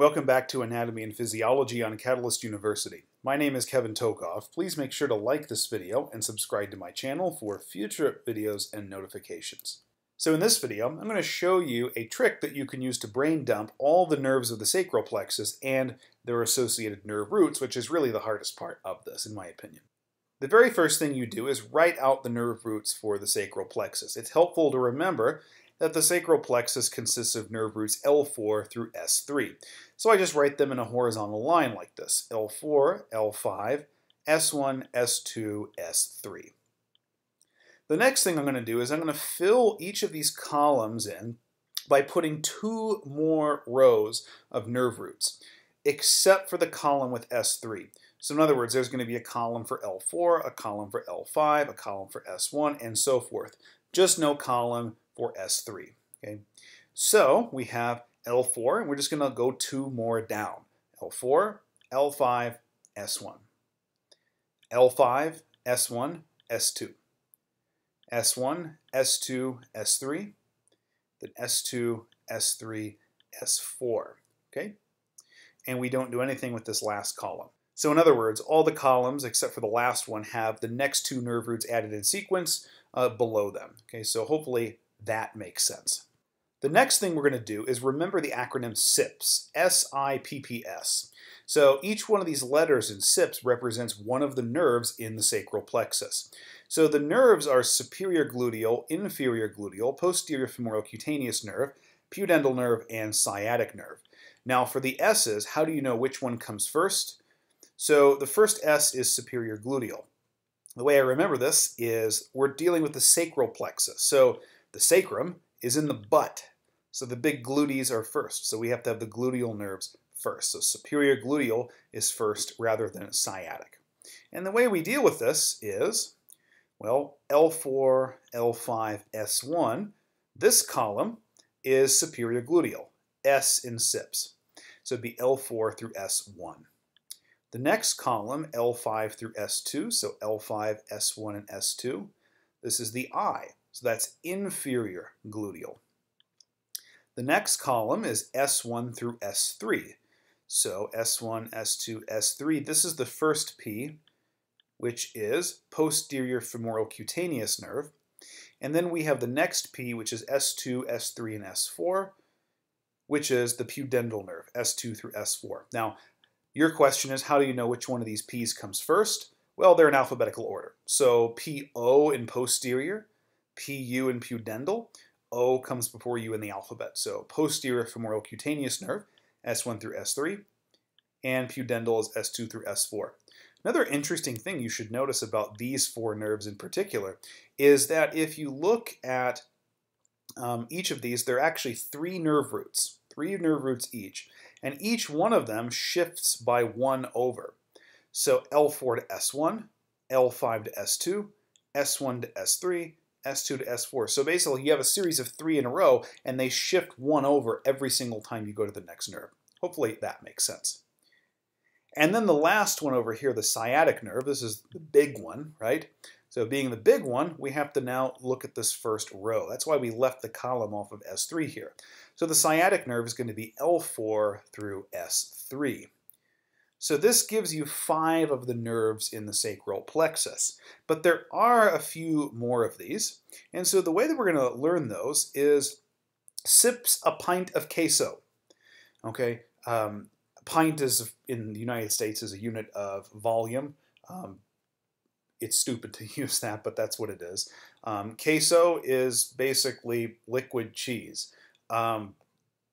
Welcome back to Anatomy and Physiology on Catalyst University. My name is Kevin Tokoph. Please make sure to like this video and subscribe to my channel for future videos and notifications. So in this video, I'm going to show you a trick that you can use to brain dump all the nerves of the sacral plexus and their associated nerve roots, which is really the hardest part of this, in my opinion. The very first thing you do is write out the nerve roots for the sacral plexus. It's helpful to remember that the sacral plexus consists of nerve roots L4 through S3. So I just write them in a horizontal line like this: L4, L5, S1, S2, S3. The next thing I'm going to do is I'm going to fill each of these columns in by putting two more rows of nerve roots, except for the column with S3. So in other words, there's going to be a column for L4, a column for L5, a column for S1, and so forth. Just no column for S3. Okay? So we have L4, and we're just going to go two more down. L4, L5, S1. L5, S1, S2. S1, S2, S3. Then S2, S3, S4. Okay? And we don't do anything with this last column. So in other words, all the columns except for the last one have the next two nerve roots added in sequence below them. Okay, so hopefully that makes sense. The next thing we're going to do is remember the acronym SIPPS, S-I-P-P-S. So each one of these letters in SIPPS represents one of the nerves in the sacral plexus. So the nerves are superior gluteal, inferior gluteal, posterior femoral cutaneous nerve, pudendal nerve, and sciatic nerve. Now for the S's, how do you know which one comes first? So the first S is superior gluteal. The way I remember this is we're dealing with the sacral plexus. So the sacrum is in the butt. So the big glutees are first. So we have to have the gluteal nerves first. So superior gluteal is first rather than sciatic. And the way we deal with this is, well, L4, L5, S1. This column is superior gluteal, S in SIPPS. So it'd be L4 through S1. The next column, L5 through S2, so L5, S1, and S2. This is the I, so that's inferior gluteal. The next column is S1 through S3. So S1, S2, S3, this is the first P, which is posterior femoral cutaneous nerve. And then we have the next P, which is S2, S3, and S4, which is the pudendal nerve, S2 through S4. Now, your question is, how do you know which one of these P's comes first? Well, they're in alphabetical order. So PO in posterior, PU in pudendal, O comes before U in the alphabet. So posterior femoral cutaneous nerve, S1 through S3, and pudendal is S2 through S4. Another interesting thing you should notice about these four nerves in particular is that if you look at each of these, there are actually three nerve roots each, and each one of them shifts by one over. So L4 to S1, L5 to S2, S1 to S3, S2 to S4. So basically you have a series of three in a row, and they shift one over every single time you go to the next nerve. Hopefully that makes sense. And then the last one over here, the sciatic nerve, this is the big one, right? So being the big one, we have to now look at this first row. That's why we left the column off of S3 here. So the sciatic nerve is going to be L4 through S3. So this gives you five of the nerves in the sacral plexus. But there are a few more of these. And so the way that we're going to learn those is sips a pint of queso. Okay, pint is, in the United States, is a unit of volume. It's stupid to use that, but that's what it is. Queso is basically liquid cheese.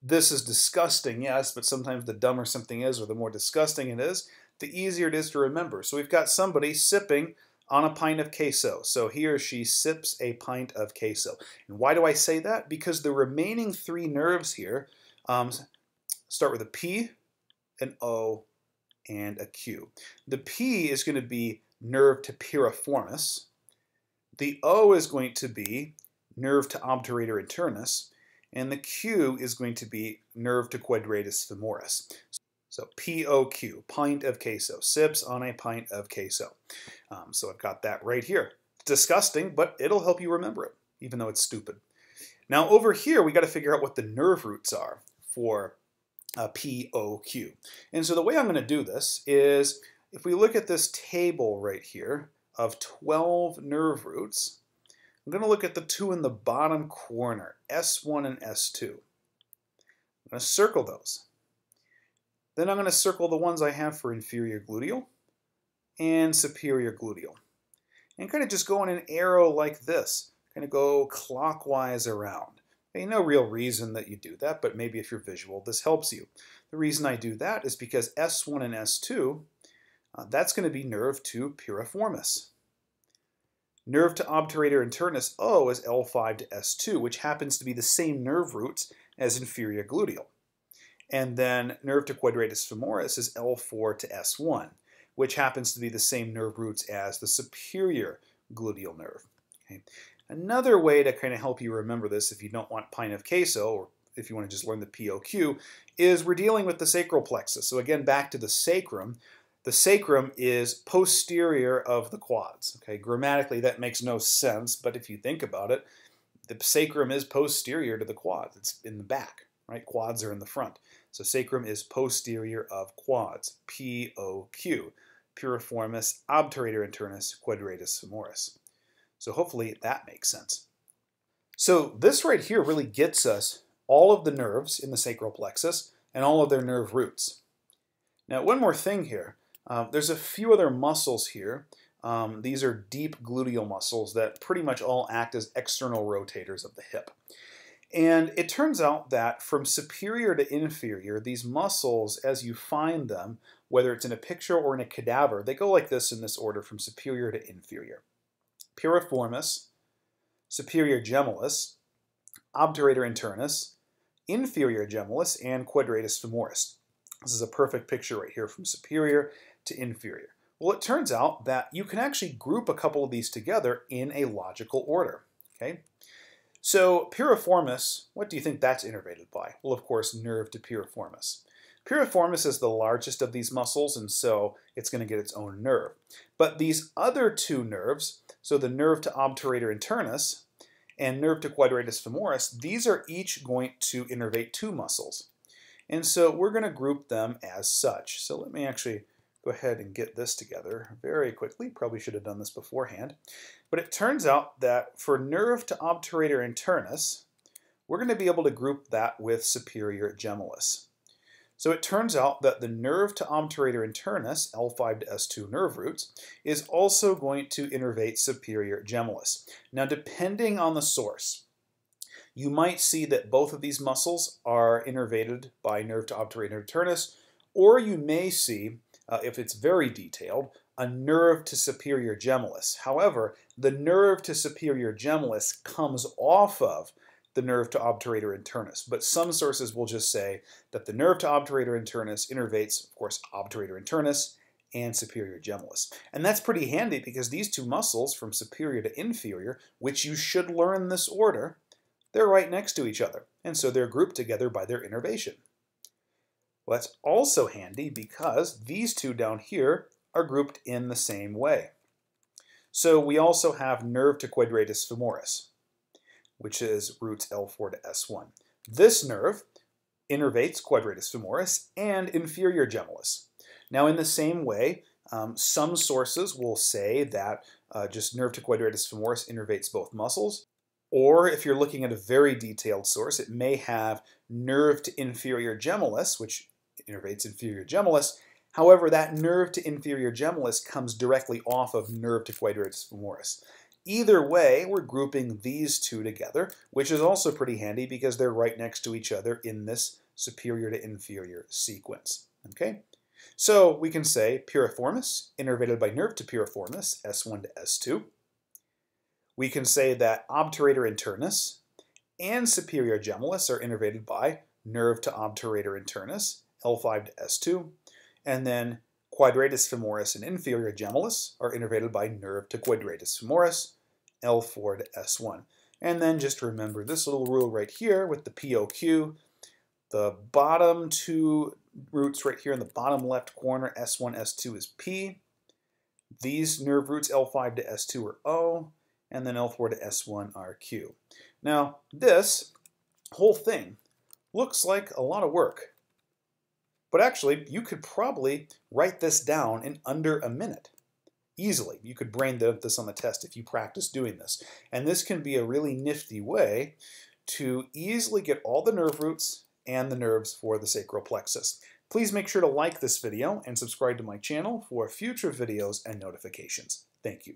This is disgusting, yes, but sometimes the dumber something is, or the more disgusting it is, the easier it is to remember. So we've got somebody sipping on a pint of queso. So he or she sips a pint of queso. And why do I say that? Because the remaining three nerves here start with a P, an O, and a Q. The P is going to be nerve to piriformis. The O is going to be nerve to obturator internus. And the Q is going to be nerve to quadratus femoris. So POQ, pint of queso, sips on a pint of queso. So I've got that right here. Disgusting, but it'll help you remember it, even though it's stupid. Now over here, we got to figure out what the nerve roots are for POQ. And so the way I'm going to do this is, if we look at this table right here of 12 nerve roots, I'm going to look at the two in the bottom corner, S1 and S2. I'm going to circle those. Then I'm going to circle the ones I have for inferior gluteal and superior gluteal. And kind of just go in an arrow like this, kind of go clockwise around. Okay, no real reason that you do that, but maybe if you're visual, this helps you. The reason I do that is because S1 and S2, that's going to be nerve to piriformis. Nerve to obturator internus O is L5 to S2, which happens to be the same nerve roots as inferior gluteal. And then nerve to quadratus femoris is L4 to S1, which happens to be the same nerve roots as the superior gluteal nerve. Okay. Another way to kind of help you remember this, if you don't want pine of queso, or if you want to just learn the POQ, is we're dealing with the sacral plexus. So again, back to the sacrum. The sacrum is posterior of the quads. Okay, grammatically that makes no sense, but if you think about it, the sacrum is posterior to the quads. It's in the back, right? Quads are in the front. So sacrum is posterior of quads, POQ, piriformis, obturator internus, quadratus femoris. So hopefully that makes sense. So this right here really gets us all of the nerves in the sacral plexus and all of their nerve roots. Now one more thing here, there's a few other muscles here. These are deep gluteal muscles that pretty much all act as external rotators of the hip. And it turns out that from superior to inferior, these muscles, as you find them, whether it's in a picture or in a cadaver, they go like this in this order from superior to inferior. Piriformis, superior gemellus, obturator internus, inferior gemellus, and quadratus femoris. This is a perfect picture right here from superior to inferior. Well, it turns out that you can actually group a couple of these together in a logical order. Okay? So piriformis, what do you think that's innervated by? Well, of course, nerve to piriformis. Piriformis is the largest of these muscles, and so it's going to get its own nerve. But these other two nerves, so the nerve to obturator internus and nerve to quadratus femoris, these are each going to innervate two muscles. And so we're going to group them as such. So let me actually go ahead and get this together very quickly. Probably should have done this beforehand. But it turns out that for nerve to obturator internus, we're going to be able to group that with superior gemellus. So it turns out that the nerve to obturator internus, L5 to S2 nerve roots, is also going to innervate superior gemellus. Now depending on the source, you might see that both of these muscles are innervated by nerve to obturator internus, or you may see, if it's very detailed, a nerve to superior gemellus. However, the nerve to superior gemellus comes off of the nerve to obturator internus, but some sources will just say that the nerve to obturator internus innervates, of course, obturator internus and superior gemellus. And that's pretty handy because these two muscles, from superior to inferior, which you should learn this order, they're right next to each other, and so they're grouped together by their innervation. Well, that's also handy because these two down here are grouped in the same way. So we also have nerve to quadratus femoris, which is roots L4 to S1. This nerve innervates quadratus femoris and inferior gemellus. Now in the same way, some sources will say that just nerve to quadratus femoris innervates both muscles. Or if you're looking at a very detailed source, it may have nerve to inferior gemellus, which innervates inferior gemellus. However, that nerve to inferior gemellus comes directly off of nerve to quadratus femoris. Either way, we're grouping these two together, which is also pretty handy because they're right next to each other in this superior to inferior sequence. Okay? So we can say piriformis, innervated by nerve to piriformis, S1 to S2. We can say that obturator internus and superior gemellus are innervated by nerve to obturator internus, L5 to S2, and then quadratus femoris and inferior gemellus are innervated by nerve to quadratus femoris, L4 to S1. And then just remember this little rule right here with the POQ, the bottom two roots right here in the bottom left corner, S1, S2 is P. These nerve roots, L5 to S2 are O. And then L4 to S1 are Q. Now, this whole thing looks like a lot of work, But actually, you could probably write this down in under a minute. Easily. You could brain dump this on the test if you practice doing this. And this can be a really nifty way to easily get all the nerve roots and the nerves for the sacral plexus. Please make sure to like this video and subscribe to my channel for future videos and notifications. Thank you.